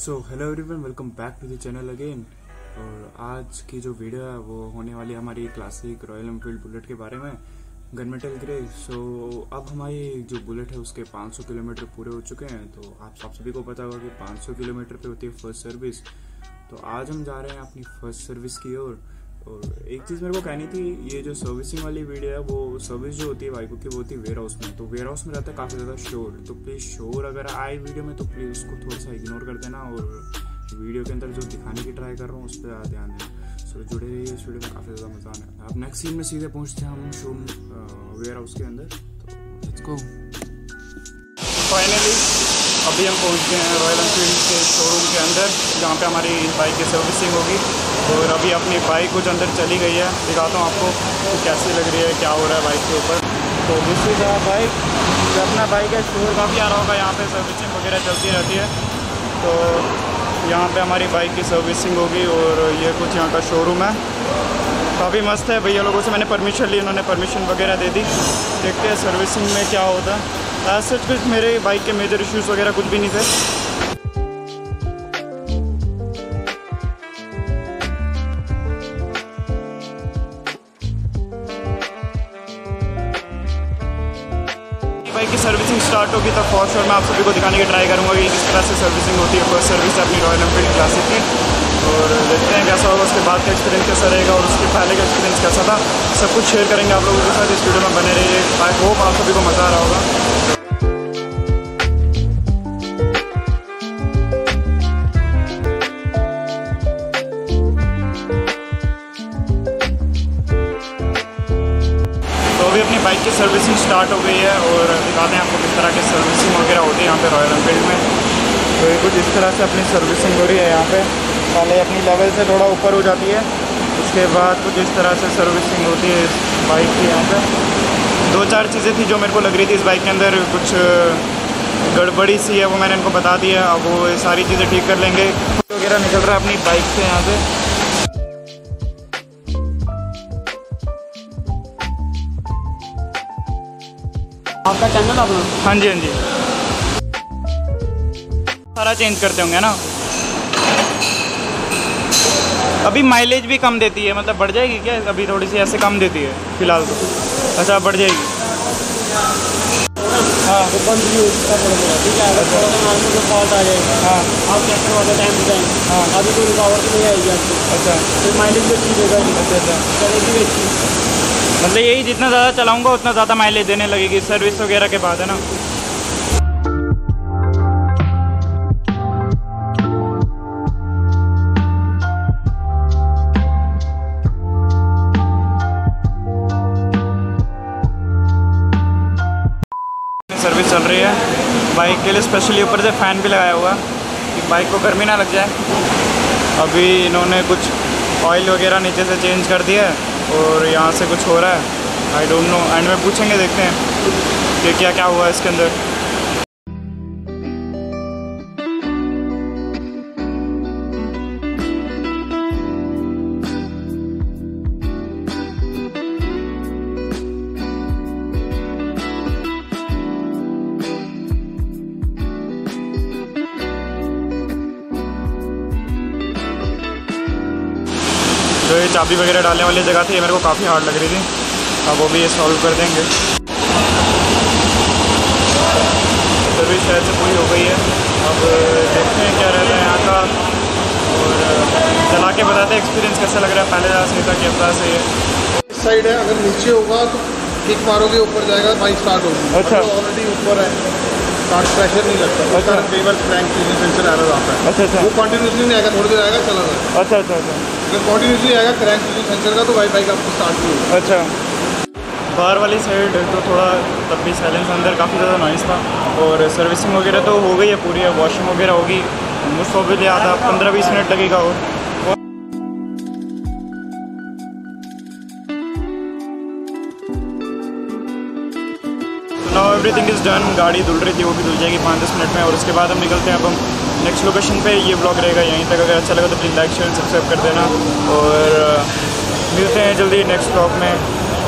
So hello everyone, welcome back to the channel again. और आज की जो वीडियो है वो होने वाली हमारी क्लासिक रॉयल एनफील्ड बुलेट के बारे में, गन मेटल ग्रे। सो अब हमारी जो बुलेट है उसके 500 किलोमीटर पूरे हो चुके हैं। तो आप सभी को पता होगा कि 500 किलोमीटर पे होती है फर्स्ट सर्विस। तो आज हम जा रहे हैं अपनी फर्स्ट सर्विस की ओर। और एक चीज़ मेरे को कहनी थी, ये जो सर्विसिंग वाली वीडियो है, वो सर्विस जो होती है बाइकों की वो होती है वेयर हाउस में। तो वेयर हाउस में रहता है काफ़ी ज़्यादा शोर। तो प्लीज़ शोर अगर आए वीडियो में तो प्लीज़ उसको थोड़ा सा इग्नोर कर देना, और वीडियो के अंदर जो दिखाने की ट्राई कर रहा हूँ उस पर ध्यान देना। सो जुड़े रहिए, इस वीडियो में काफ़ी ज़्यादा मजा आने। अब नेक्स्ट सीन में सीधे पहुँचते हैं हम शोरूम वेयर हाउस के अंदर। तो लेट्स गो। फाइनली अभी हम पहुँच गए हैं रॉयल एनफील्ड के शोरूम के अंदर, जहाँ पे हमारी बाइक की सर्विसिंग होगी। और अभी अपनी बाइक कुछ अंदर चली गई है, दिखाता हूँ आपको तो कैसी लग रही है, क्या हो रहा है बाइक के ऊपर। तो दूसरी बाइक जो अपना बाइक है, शोर काफ़ी आ रहा होगा, यहाँ पर सर्विसिंग वगैरह चलती रहती है। तो यहाँ पर हमारी बाइक की सर्विसिंग होगी, और ये कुछ यहाँ का शोरूम है, काफ़ी मस्त है। भैया लोगों से मैंने परमिशन ली, उन्होंने परमिशन वगैरह दे दी। देखते हैं सर्विसिंग में क्या होता है। ऐसा कुछ मेरे बाइक के मेजर इश्यूज़ वगैरह कुछ भी नहीं थे। बाइक की सर्विसिंग स्टार्ट होगी तब फॉर श्योर मैं आप सभी को दिखाने की ट्राई करूँगा कि किस तरह से सर्विसिंग होती है फर्स्ट सर्विस अपनी रॉयल एनफील्ड क्लासिक की। और देखते हैं कैसा होगा, उसके बाद का एक्सपीरियंस कैसा रहेगा और उसके पहले का एक्सपीरियंस कैसा था, सब कुछ शेयर करेंगे आप लोगों के साथ। इस वीडियो में बने रहिए। आई होप आप सभी को मज़ा आ रहा होगा। बाइक की सर्विसिंग स्टार्ट हो गई है, और दिखाते हैं आपको किस तरह की सर्विसिंग वगैरह होती है यहाँ पे रॉयल एनफील्ड में। तो कुछ इस तरह से अपनी सर्विसिंग हो रही है यहाँ पे। पहले अपनी लेवल से थोड़ा ऊपर हो जाती है, उसके बाद कुछ इस तरह से सर्विसिंग होती है इस बाइक की। यहाँ पे दो चार चीज़ें थी जो मेरे को लग रही थी इस बाइक के अंदर कुछ गड़बड़ी सी है, वो मैंने इनको बता दी है। अब वो सारी चीज़ें ठीक कर लेंगे। वगैरह निकल रहा है अपनी बाइक से यहाँ से। आपका चैनल आप लोग? हाँ जी, हाँ जी। सारा चेंज करते होंगे ना। अभी माइलेज भी कम देती है, मतलब बढ़ जाएगी क्या? अभी थोड़ी सी ऐसे कम देती है फिलहाल तो। अच्छा, बढ़ जाएगी। हाँ, अभी कोई रुकावट नहीं आएगी आपको। अच्छा, माइलेज भी अच्छी देगा। अच्छा, मतलब यही जितना ज़्यादा चलाऊंगा उतना ज़्यादा माइलेज देने लगेगी सर्विस वगैरह के बाद, है ना। सर्विस चल रही है बाइक के लिए, स्पेशली ऊपर से फ़ैन भी लगाया हुआ कि बाइक को गर्मी ना लग जाए। अभी इन्होंने कुछ ऑयल वगैरह नीचे से चेंज कर दिया है, और यहाँ से कुछ हो रहा है, आई डोंट नो। एंड में पूछेंगे, देखते हैं कि क्या क्या हुआ है इसके अंदर। जो ये चाबी वगैरह डालने वाली जगह थी, ये मेरे को काफ़ी हार्ड लग रही थी। अब वो भी ये सॉल्व कर देंगे। सर्विस शायद से पूरी हो गई है, अब देखते हैं क्या रहता है यहाँ का, और चला के बताते हैं एक्सपीरियंस कैसा लग रहा है। पहले से था कि अब से इस साइड है, अगर नीचे होगा तो किक मारोगे ऊपर जाएगा, बाइक स्टार्ट होगी। अच्छा, ऑलरेडी ऊपर है, स्टार्ट प्रेशर नहीं लगता। अच्छा, पेवर फ्लैंक सेंसर आ रहा है। अच्छा, वो कंटिन्यूसली नहीं आएगा, थोड़ी देर आएगा चला जाएगा। अच्छा अच्छा, अगर कंटिन्यूसली आएगा क्रैंक सेंसर का तो वाई बाइक आपको स्टार्ट हुई। अच्छा, बाहर वाली साइड तो थोड़ा तब भी साइलेंस, अंदर काफ़ी ज़्यादा नॉइस था। और सर्विसिंग वगैरह तो हो गई है पूरी, है वॉशिंग वगैरह होगी, मुझको भी आधा 15-20 मिनट लगेगा। और नाउ एवरीथिंग इज़ डन। गाड़ी धुल रही थी, वो भी धुल जाएगी 5-10 मिनट में, और उसके बाद हम निकलते हैं। अब हम नेक्स्ट लोकेशन पे, ये ब्लॉग रहेगा यहीं तक। अगर अच्छा लगा तो प्लीज़ लाइक शेयर सब्सक्राइब कर देना, और मिलते हैं जल्दी नेक्स्ट ब्लॉग में।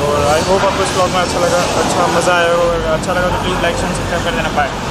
और आई होप आपको इस ब्लॉग में अच्छा लगा, अच्छा मज़ा आया होगा। अच्छा लगा तो प्लीज़ लाइक शेयर सब्सक्राइब कर देना। बाय।